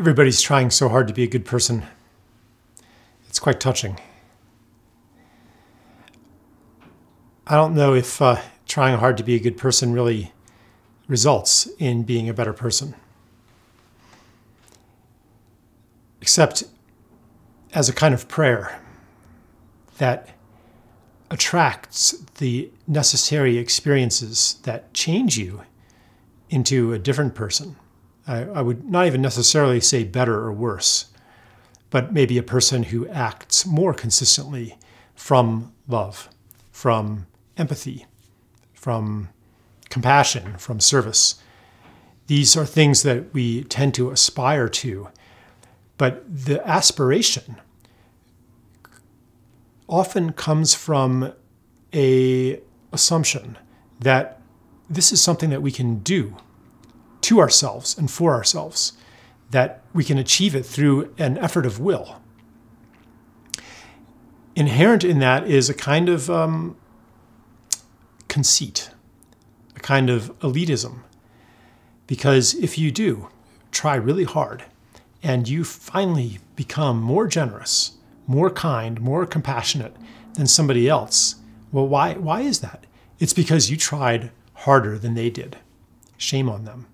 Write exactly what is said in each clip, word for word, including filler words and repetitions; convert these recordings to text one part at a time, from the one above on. Everybody's trying so hard to be a good person. It's quite touching. I don't know if uh, trying hard to be a good person really results in being a better person. Except as a kind of prayer that attracts the necessary experiences that change you into a different person. I, I would not even necessarily say better or worse, but maybe a person who acts more consistently from love, from empathy, from compassion, from service. These are things that we tend to aspire to, but the aspiration often comes from an assumption that this is something that we can do to ourselves and for ourselves, that we can achieve it through an effort of will. Inherent in that is a kind of um, conceit, a kind of elitism, because if you do try really hard and you finally become more generous, more kind, more compassionate than somebody else, well, why, why is that? It's because you tried harder than they did. Shame on them.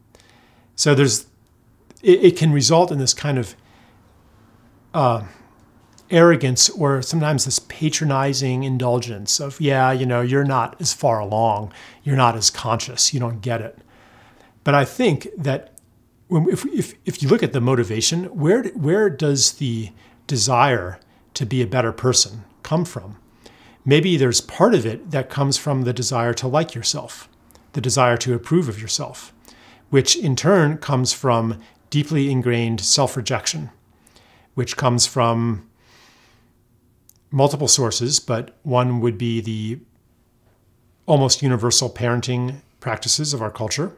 So there's, it, it can result in this kind of uh, arrogance, or sometimes this patronizing indulgence of, yeah, you know, you're not as far along, you're not as conscious, you don't get it. But I think that when, if, if, if you look at the motivation, where, where does the desire to be a better person come from? Maybe there's part of it that comes from the desire to like yourself, the desire to approve of yourself, which in turn comes from deeply ingrained self-rejection, which comes from multiple sources, but one would be the almost universal parenting practices of our culture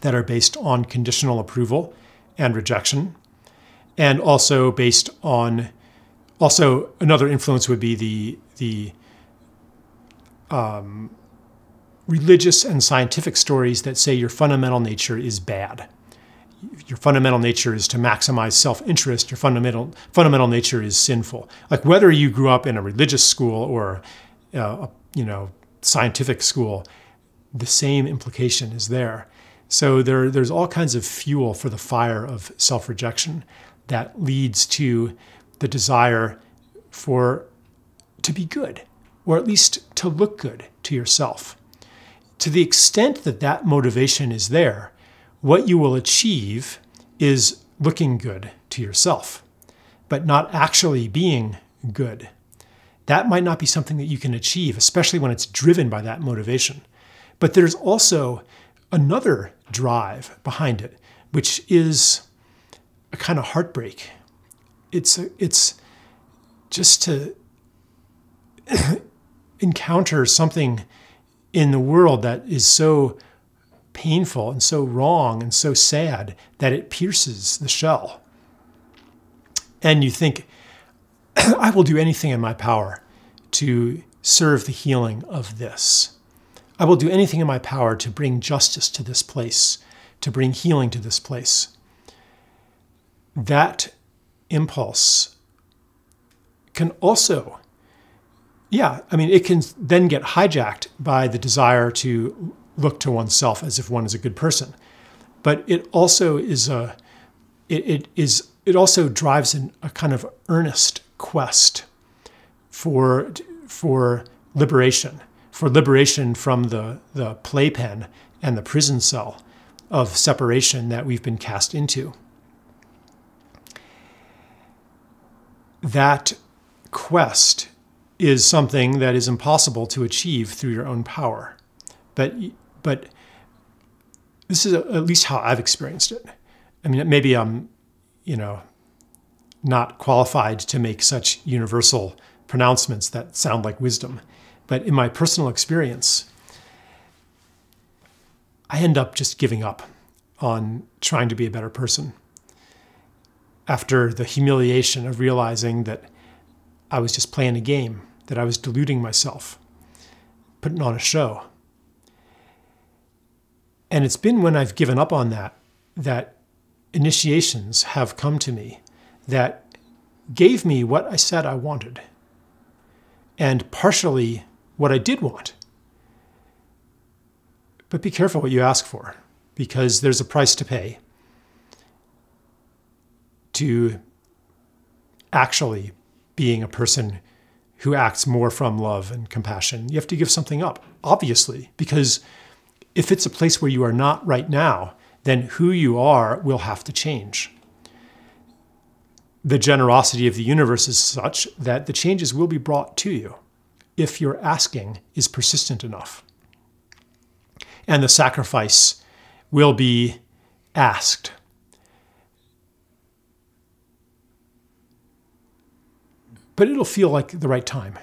that are based on conditional approval and rejection, and also based on, also another influence would be the, the um, religious and scientific stories that say your fundamental nature is bad. Your fundamental nature is to maximize self-interest. Your fundamental, fundamental nature is sinful. Like whether you grew up in a religious school or uh, you know, scientific school, the same implication is there. So there, there's all kinds of fuel for the fire of self-rejection that leads to the desire for to be good, or at least to look good to yourself. To the extent that that motivation is there, what you will achieve is looking good to yourself, but not actually being good. That might not be something that you can achieve, especially when it's driven by that motivation. But there's also another drive behind it, which is a kind of heartbreak. It's, it's just to encounter something in the world that is so painful and so wrong and so sad that it pierces the shell. And you think, I will do anything in my power to serve the healing of this. I will do anything in my power to bring justice to this place, to bring healing to this place. That impulse can also, yeah, I mean, it can then get hijacked by the desire to look to oneself as if one is a good person. But it also is a, it, it is, it also drives an, a kind of earnest quest for, for liberation, for liberation from the, the playpen and the prison cell of separation that we've been cast into. That quest is something that is impossible to achieve through your own power. But, but this is at least how I've experienced it. I mean, maybe I'm, you know, not qualified to make such universal pronouncements that sound like wisdom. But in my personal experience, I end up just giving up on trying to be a better person after the humiliation of realizing that I was just playing a game, that I was deluding myself, putting on a show. And it's been when I've given up on that, that initiations have come to me that gave me what I said I wanted, and partially what I did want. But be careful what you ask for, because there's a price to pay to actually being a person who acts more from love and compassion. You have to give something up, obviously, because if it's a place where you are not right now, then who you are will have to change. The generosity of the universe is such that the changes will be brought to you if your asking is persistent enough. And the sacrifice will be asked. But it'll feel like the right time.